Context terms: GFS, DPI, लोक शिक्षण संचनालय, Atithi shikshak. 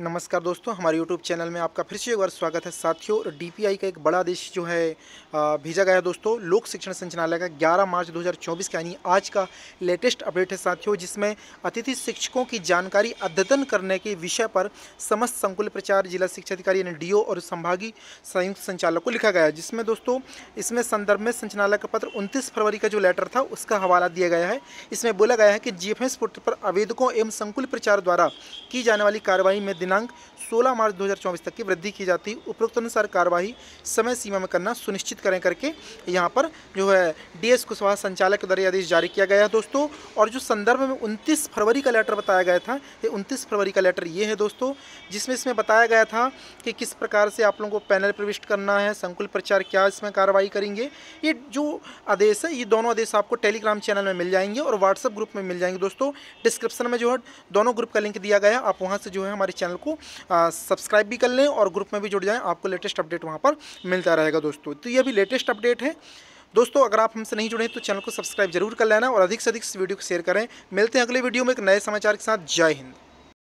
नमस्कार दोस्तों, हमारे YouTube चैनल में आपका फिर से एक बार स्वागत है साथियों। DPI का एक बड़ा आदेश जो है भेजा गया है दोस्तों, लोक शिक्षण संचनालय का 11 मार्च 2024 का, यानी आज का लेटेस्ट अपडेट है साथियों, जिसमें अतिथि शिक्षकों की जानकारी अद्यतन करने के विषय पर समस्त संकुल प्रचार जिला शिक्षा अधिकारी यानी DO और संभागीय संयुक्त संचालक को लिखा गया है। जिसमें दोस्तों इसमें संदर्भ में संचालक का पत्र 29 फरवरी का जो लेटर था उसका हवाला दिया गया है। इसमें बोला गया है कि GFS पोर्टल पर आवेदकों एवं संकुल प्रचार द्वारा की जाने वाली कार्रवाई में दिनांक 16 मार्च 2024 तक की वृद्धि की जाती है। उपरोक्तानुसार कार्यवाही समय सीमा में करना सुनिश्चित करें करके यहाँ पर जो है DES कुशवाहा संचालक के द्वारा आदेश जारी किया गया है दोस्तों। और जो संदर्भ में 29 फरवरी का लेटर बताया गया था, ये 29 फरवरी का लेटर ये है दोस्तों, जिसमें इसमें बताया गया था कि किस प्रकार से आप लोगों को पैनल प्रविष्ट करना है, संकुल प्रचार क्या इसमें कार्रवाई करेंगे। ये जो आदेश है, ये दोनों आदेश आपको टेलीग्राम चैनल में मिल जाएंगे और व्हाट्सअप ग्रुप में मिल जाएंगे दोस्तों। डिस्क्रिप्शन में जो है दोनों ग्रुप का लिंक दिया गया है, आप वहाँ से जो है हमारे चैनल को सब्सक्राइब भी कर लें और ग्रुप में भी जुड़ जाएं, आपको लेटेस्ट अपडेट वहां पर मिलता रहेगा दोस्तों। तो ये भी लेटेस्ट अपडेट है दोस्तों। अगर आप हमसे नहीं जुड़े तो चैनल को सब्सक्राइब जरूर कर लेना और अधिक से अधिक इस वीडियो को शेयर करें। मिलते हैं अगले वीडियो में एक नए समाचार के साथ। जय हिंद।